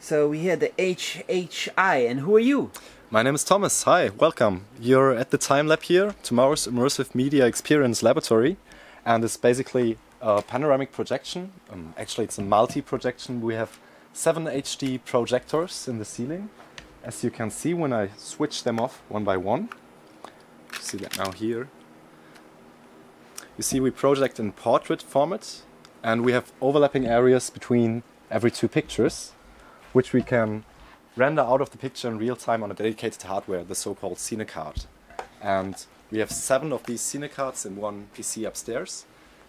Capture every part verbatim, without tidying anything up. So we had the H H I, and who are you? My name is Thomas. Hi, welcome. You're at the Time Lab here, tomorrow's Immersive Media Experience Laboratory, and it's basically a panoramic projection. Um, actually, it's a multi-projection. We have seven H D projectors in the ceiling, as you can see when I switch them off one by one. You see that now here. You see we project in portrait format, and we have overlapping areas between every two pictures, which we can render out of the picture in real time on a dedicated hardware, the so-called CineCard. And we have seven of these CineCards in one P C upstairs,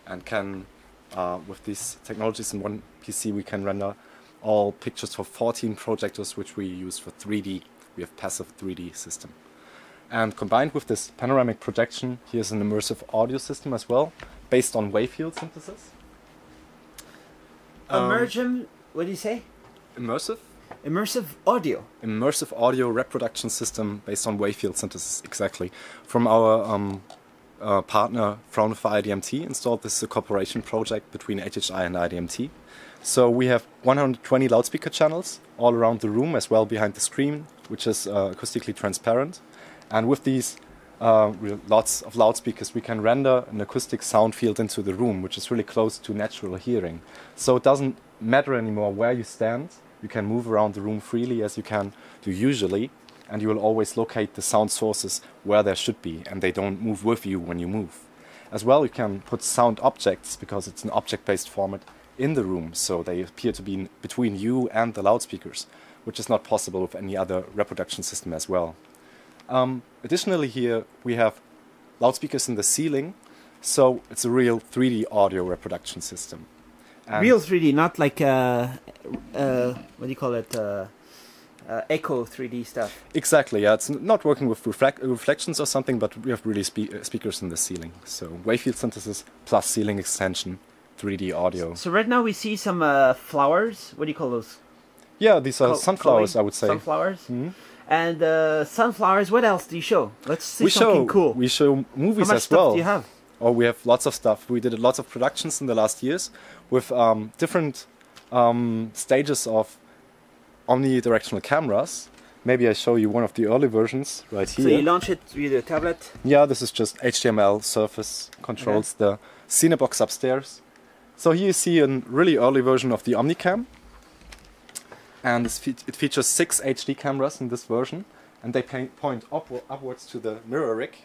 and can, uh, with these technologies in one P C, we can render all pictures for fourteen projectors, which we use for three D. We have passive three D system. And combined with this panoramic projection, here's an immersive audio system as well, based on wave field synthesis. Immersion, um, what do you say? Immersive? Immersive audio. Immersive audio reproduction system based on wave field synthesis, exactly. From our um, uh, partner Fraunhofer I D M T installed. This is a cooperation project between H H I and I D M T. So we have one hundred twenty loudspeaker channels all around the room, as well behind the screen, which is uh, acoustically transparent. And with these uh, lots of loudspeakers, we can render an acoustic sound field into the room, which is really close to natural hearing. So it doesn't matter anymore where you stand. You can move around the room freely as you can do usually, and you will always locate the sound sources where they should be, and they don't move with you when you move. As well, you can put sound objects, because it's an object-based format, in the room, so they appear to be between you and the loudspeakers, which is not possible with any other reproduction system as well. Um, additionally here we have loudspeakers in the ceiling, so it's a real three D audio reproduction system. And real three D, not like, uh, uh, what do you call it, uh, uh, echo three D stuff. Exactly, yeah, it's not working with reflect reflections or something, but we have really spe speakers in the ceiling. So wave field synthesis plus ceiling extension, three D audio. So right now we see some uh, flowers, what do you call those? Yeah, these are Co sunflowers, I would say. Sunflowers? Mm-hmm. And uh, sunflowers, what else do you show? Let's see we something show, cool. We show movies How much as stuff well. Do you have? Oh, we have lots of stuff. We did lots of productions in the last years with um, different um, stages of omnidirectional cameras. Maybe I show you one of the early versions right here. So you launch it with a tablet? Yeah, this is just H T M L surface controls, okay. The Cinebox upstairs. So here you see a really early version of the Omnicam. And it features six H D cameras in this version, and they point upward, upwards to the mirror rig.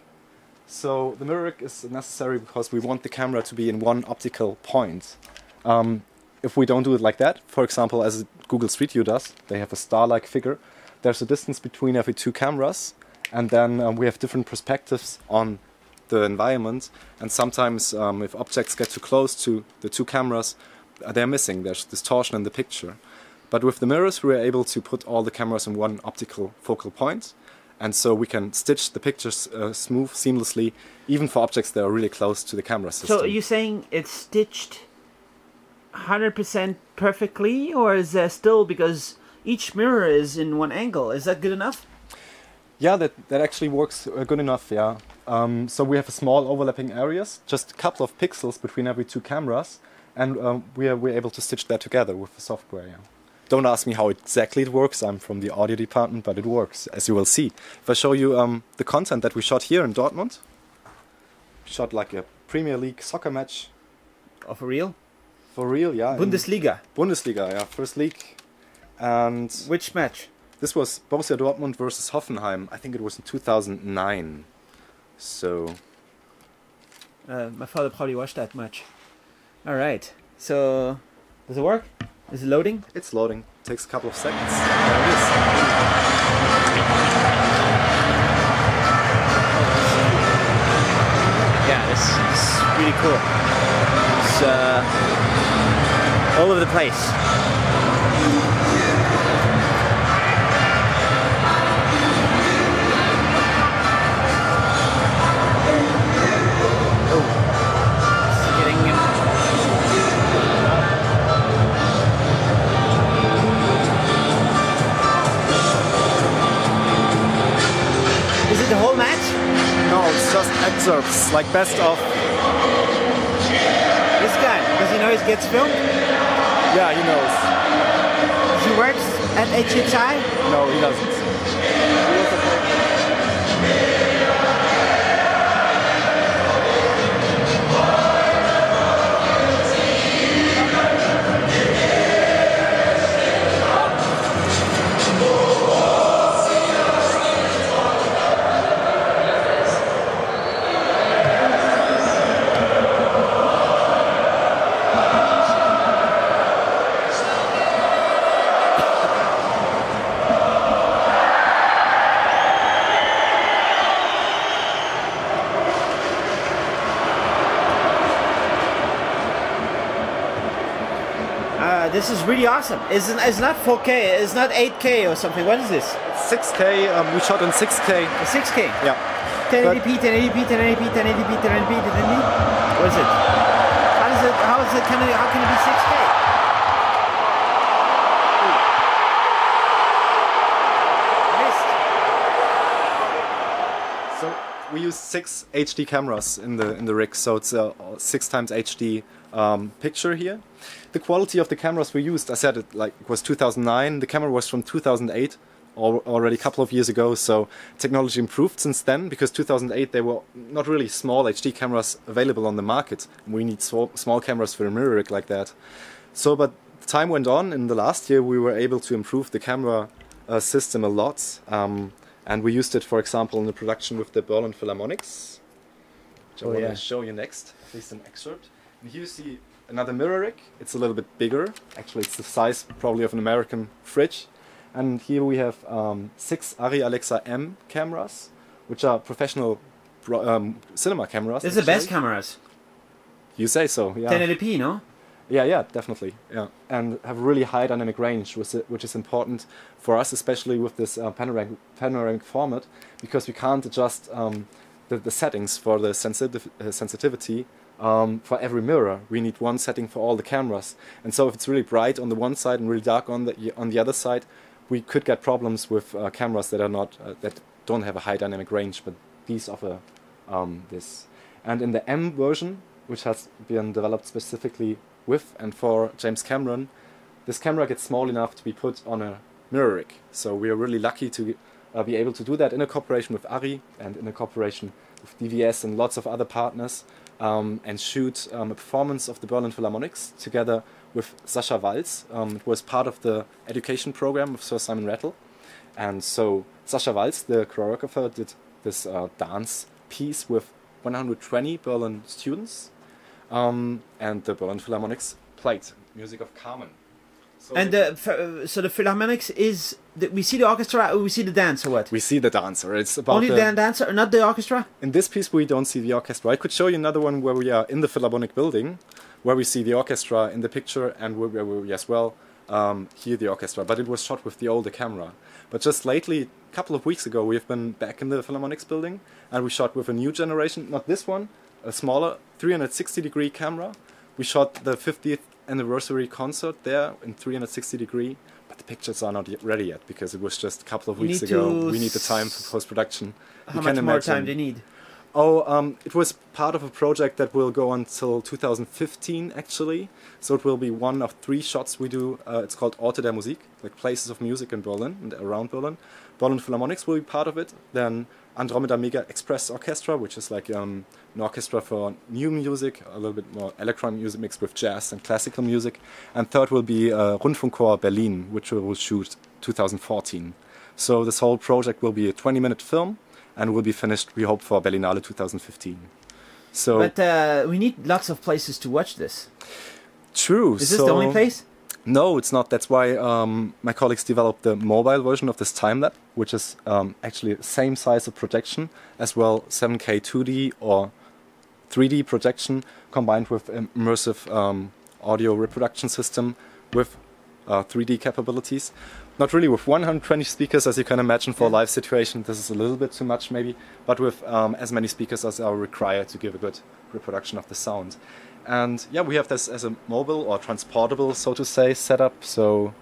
So the mirror rig is necessary because we want the camera to be in one optical point. Um, if we don't do it like that, for example, as Google Street View does, they have a star-like figure. There's a distance between every two cameras, and then um, we have different perspectives on the environment. And sometimes um, if objects get too close to the two cameras, they're missing. There's distortion in the picture. But with the mirrors, we are able to put all the cameras in one optical focal point, and so we can stitch the pictures uh, smooth, seamlessly, even for objects that are really close to the camera system. So are you saying it's stitched one hundred percent perfectly, or is there still, because each mirror is in one angle, is that good enough? Yeah, that, that actually works uh, good enough, yeah. Um, so we have a small overlapping areas, just a couple of pixels between every two cameras, and um, we are, we're able to stitch that together with the software, yeah. Don't ask me how exactly it works, I'm from the audio department, but it works, as you will see. If I show you um, the content that we shot here in Dortmund, shot like a Premier League soccer match. Oh, for real? For real, yeah. Bundesliga. Bundesliga, yeah, first league. And which match? This was Borussia Dortmund versus Hoffenheim, I think it was in two thousand nine. So... Uh, my father probably watched that match. Alright, so... Does it work? Is it loading? It's loading. It takes a couple of seconds. There it is. Yeah, this is really cool. It's uh, all over the place. Oh. The whole match? No, it's just excerpts, like best of. This guy, does he know he gets filmed? Yeah, he knows. He works At H H I? No, he doesn't. This is really awesome. It's, it's not four K, it's not eight K or something. What is this? six K, um, we shot in six K. six K? Yeah. ten eighty p, ten eighty p, ten eighty p, ten eighty p, ten eighty p, ten eighty p. What is it? How is it, how is it, can it, how can it be six K? Missed. So we use six H D cameras in the, in the rig, so it's a six times H D um, picture here. The quality of the cameras we used, I said it like it was two thousand nine, the camera was from two thousand eight, or already a couple of years ago, so technology improved since then, because two thousand eight there were not really small H D cameras available on the market. We need so, small cameras for a mirror rig like that. So, but time went on, in the last year we were able to improve the camera uh, system a lot, um, and we used it for example in the production with the Berlin Philharmonics, which oh, I want yeah. to show you next, at least an excerpt. And here you see another mirror rig. It's a little bit bigger, actually it's the size probably of an American fridge, and here we have um, six Arri Alexa M cameras, which are professional um, cinema cameras. They're the best cameras. You say so, yeah. ten eighty p, no? Yeah, yeah, definitely, yeah, and have really high dynamic range, which is important for us, especially with this uh, panoramic, panoramic format, because we can't adjust um, the, the settings for the sensitiv uh, sensitivity. Um, for every mirror, we need one setting for all the cameras, and so if it's really bright on the one side and really dark on the on the other side, we could get problems with uh, cameras that are not uh, that don't have a high dynamic range. But these offer um, this. And in the M version, which has been developed specifically with and for James Cameron, this camera gets small enough to be put on a mirror rig. So we are really lucky to uh, be able to do that in a cooperation with ARRI and in a cooperation with D V S and lots of other partners. Um, and shoot um, a performance of the Berlin Philharmonics together with Sasha Waltz. Um, it was part of the education program of Sir Simon Rattle, and so Sasha Waltz, the choreographer, did this uh, dance piece with one hundred twenty Berlin students, um, and the Berlin Philharmonics played music of Carmen. So and the, uh, so the Philharmonics is the, we see the orchestra, or we see the dancer, what? We see the dancer. It's about only the, the dancer, not the orchestra. In this piece, we don't see the orchestra. I could show you another one where we are in the Philharmonic building, where we see the orchestra in the picture, and where we as well um, hear the orchestra. But it was shot with the older camera. But just lately, a couple of weeks ago, we've been back in the Philharmonics building, and we shot with a new generation, not this one, a smaller three hundred sixty degree camera. We shot the fiftieth anniversary concert there in three hundred sixty degree, but the pictures are not yet ready yet because it was just a couple of weeks ago. We need the time for post-production. How much more time do you need? Oh, um, it was part of a project that will go until two thousand fifteen actually, so it will be one of three shots we do. Uh, it's called Orte der Musik, like places of music in Berlin and around Berlin. Berlin Philharmonics will be part of it, then Andromeda Mega Express Orchestra, which is like um, an orchestra for new music, a little bit more electronic music mixed with jazz and classical music. And third will be uh, Rundfunkchor Berlin, which we will shoot two thousand fourteen. So this whole project will be a twenty minute film and will be finished, we hope, for Berlinale two thousand fifteen. So, but uh, we need lots of places to watch this. True. Is so this the only place? No, it's not. That's why um, my colleagues developed the mobile version of this Time Lab, which is um, actually the same size of projection, as well seven K two D or three D projection combined with immersive um, audio reproduction system with uh, three D capabilities. Not really with one hundred twenty speakers, as you can imagine, for a live situation. This is a little bit too much maybe, but with um, as many speakers as are required to give a good reproduction of the sound. And yeah, we have this as a mobile or transportable, so to say, setup, so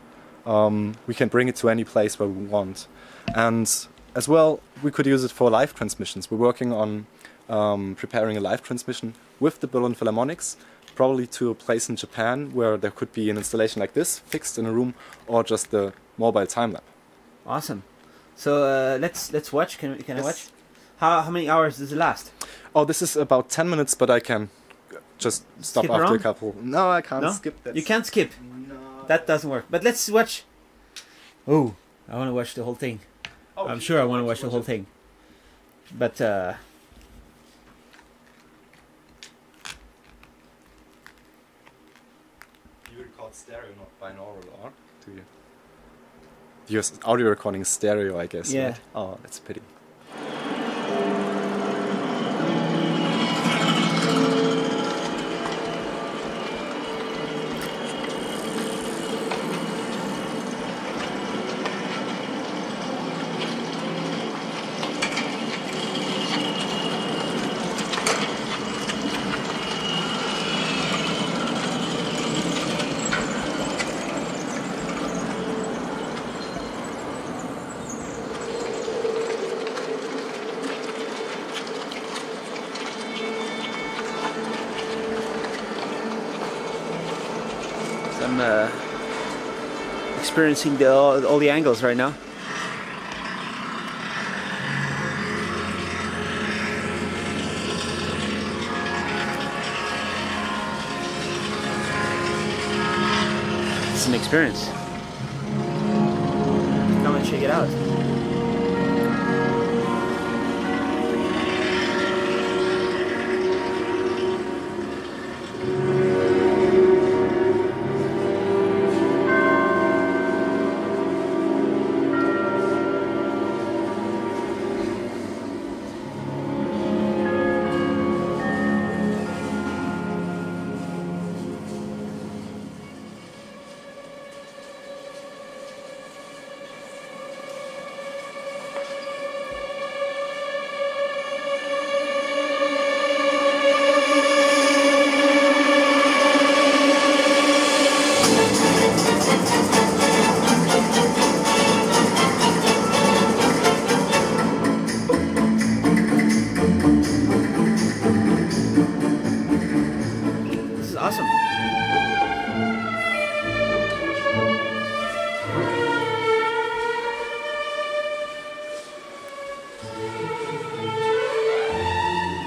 um, we can bring it to any place where we want. And as well, we could use it for live transmissions. We're working on um, preparing a live transmission with the Berlin Philharmonics, probably to a place in Japan where there could be an installation like this, fixed in a room, or just the mobile time lab. Awesome. So uh, let's let's watch. Can can yes. I watch? How how many hours does it last? Oh, this is about ten minutes, but I can just stop skip after around? a couple. No, I can't no? skip that. You can't skip. No. That doesn't work. But let's watch. Oh, I want to watch the whole thing. Oh, I'm sure I want to watch, watch the whole it. thing. But. Uh, you record stereo, not binaural, or do you? Your audio recording stereo, I guess. Yeah. Right? Oh, that's a pity. I'm uh, experiencing the, all, all the angles right now. It's an experience. Come and check it out.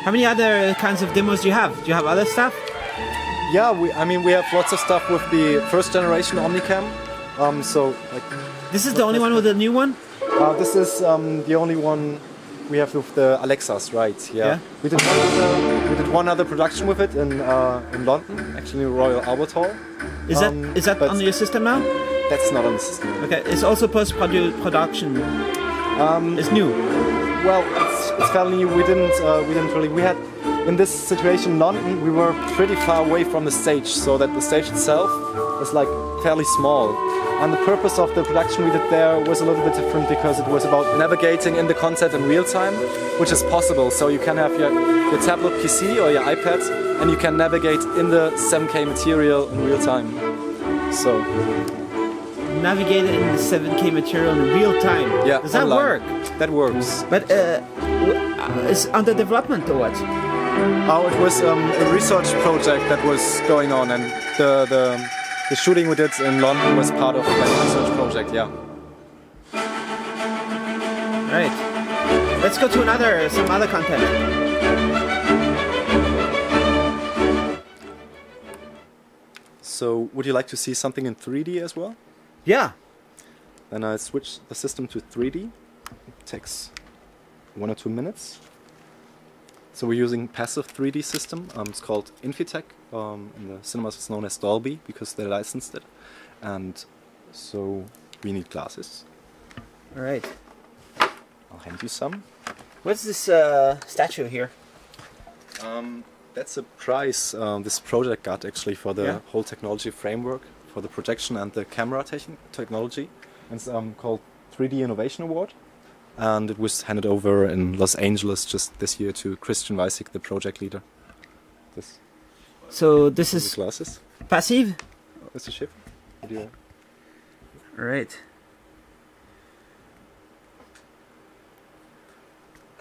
How many other kinds of demos do you have? Do you have other stuff? Yeah, we, I mean, we have lots of stuff with the first generation Omnicam. Um, so, like, this is the only one with the new one? Uh, this is um, the only one we have with the Alexas, right? Yeah. yeah. We, did one other, we did one other production with it in uh, in London, actually Royal Albert Hall. Is that um, is that on your system now? That's not on the system. Okay, it's also post-production. Um, it's new. Well, it's, it's fairly new. We didn't, uh, we didn't really. We had in this situation in London, we were pretty far away from the stage, so that the stage itself is like fairly small. And the purpose of the production we did there was a little bit different because it was about navigating in the concert in real time, which is possible. So you can have your, your tablet P C or your iPad, and you can navigate in the seven K material in real time. So navigate in the seven K material in real time. Yeah, does that online. work? That works. But uh, it's under development or what? Oh, it was um, a research project that was going on, and the, the the shooting we did in London was part of that research project. Yeah. Right. Let's go to another some other content. So, would you like to see something in three D as well? Yeah. Then I switch the system to three D. It takes one or two minutes. So we're using passive three D system. Um, it's called Infitech. Um, in the cinemas it's known as Dolby because they licensed it. And so we need glasses. All right. I'll hand you some. What's this uh, statue here? Um, that's a prize um, this project got actually for the yeah. whole technology framework, for the projection and the camera te technology. It's um, called three D Innovation Award. And it was handed over in Los Angeles just this year to Christian Weisig, the project leader. This. So this is glasses. Passive? Oh, it's a shift. All right.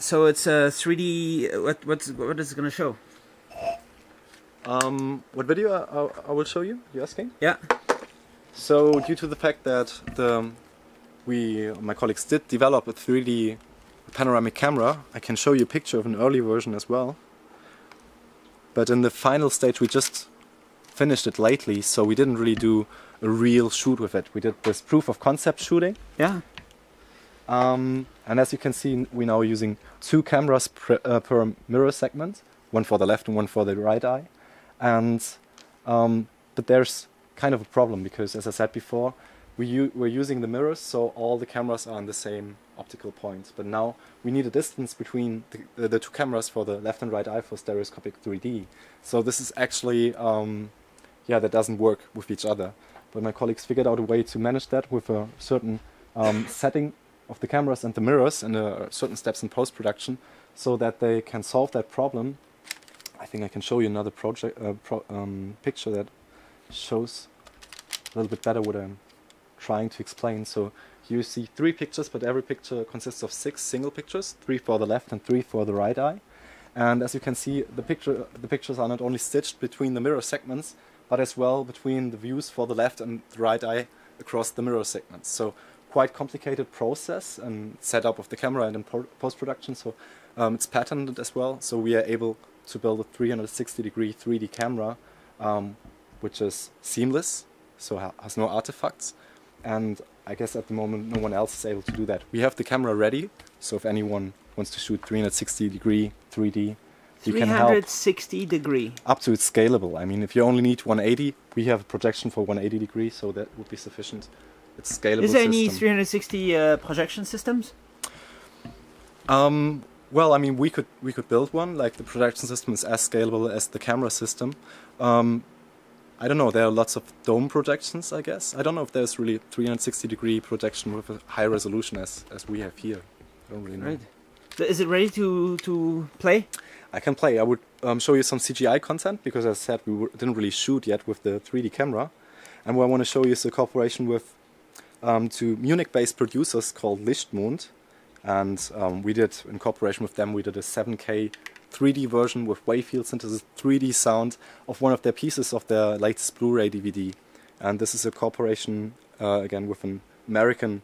So it's a three D. What what's, what is it gonna show? Um, what video I, I, I will show you? You asking? Yeah. So due to the fact that the we my colleagues did develop a three D panoramic camera, I can show you a picture of an early version as well. But in the final stage, we just finished it lately, so we didn't really do a real shoot with it. We did this proof of concept shooting. Yeah. Um, and as you can see, we're now using two cameras per, uh, per mirror segment, one for the left and one for the right eye. And um, but there's kind of a problem because, as I said before, we u we're using the mirrors, so all the cameras are on the same optical point. But now we need a distance between the, the two cameras for the left and right eye for stereoscopic three D. So this is actually, um, yeah, that doesn't work with each other. But my colleagues figured out a way to manage that with a certain um, setting of the cameras and the mirrors and uh, certain steps in post-production so that they can solve that problem. I think I can show you another project uh, pro um, picture that shows a little bit better what I'm trying to explain. So you see three pictures, but every picture consists of six single pictures, three for the left and three for the right eye. And as you can see, the picture the pictures are not only stitched between the mirror segments, but as well between the views for the left and the right eye across the mirror segments. So quite complicated process and setup of the camera and in post-production, so um, it's patented as well, so we are able to build a three hundred sixty degree three D camera um, which is seamless, so ha has no artifacts, and I guess at the moment no one else is able to do that. We have the camera ready, so if anyone wants to shoot three hundred sixty degree three D, you can help. three hundred sixty degree. Up to it's scalable. I mean, if you only need one eighty, we have a projection for one eighty degree, so that would be sufficient. It's scalable. Is there any system. three hundred sixty uh, projection systems? Um, well, I mean, we could we could build one. Like the projection system is as scalable as the camera system. Um, I don't know. There are lots of dome projections, I guess. I don't know if there's really three hundred sixty degree projection with a high resolution as as we have here. I don't really know. Right. So is it ready to to play? I can play. I would um, show you some C G I content because, as I said, we didn't really shoot yet with the three D camera. And what I want to show you is a cooperation with. Um, to Munich-based producers called Lichtmond, and um, we did, in cooperation with them, we did a seven K three D version with wave field synthesis, three D sound of one of their pieces of their latest Blu-ray D V D. And this is a cooperation, uh, again, with an American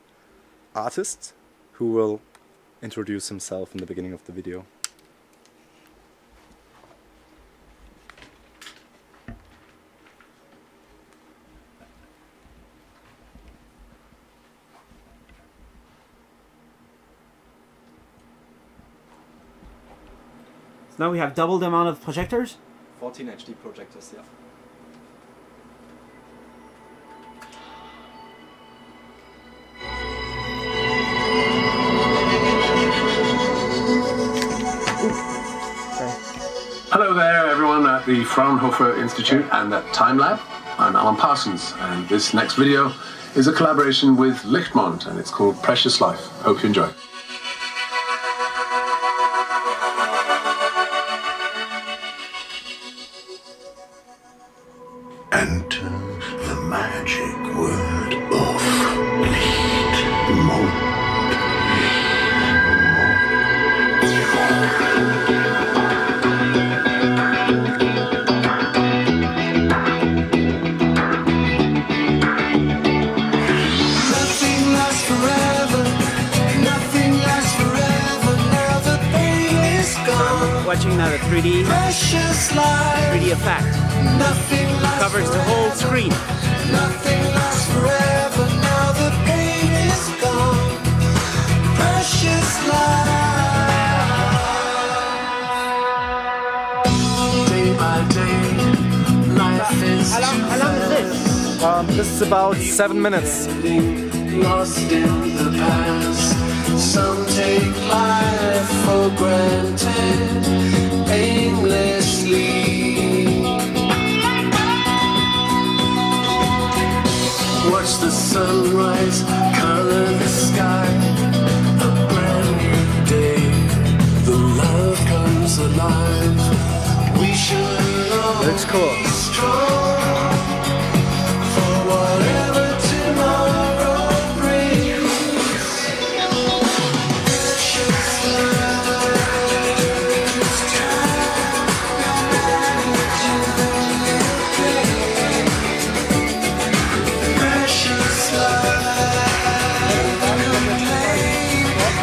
artist who will introduce himself in the beginning of the video. Now we have double the amount of projectors? fourteen H D projectors, yeah. Hello there, everyone at the Fraunhofer Institute and at Time Lab. I'm Alan Parsons, and this next video is a collaboration with Lichtmond, and it's called Precious Life. Hope you enjoy. Seven minutes. Lost in the past. Some take life for granted, aimlessly. Watch the sunrise color the sky. A brand new day. The love comes alive. We should know. That's cool. Strong. Tomorrow brings. Precious love.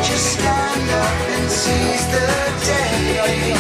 Just stand up and seize the day.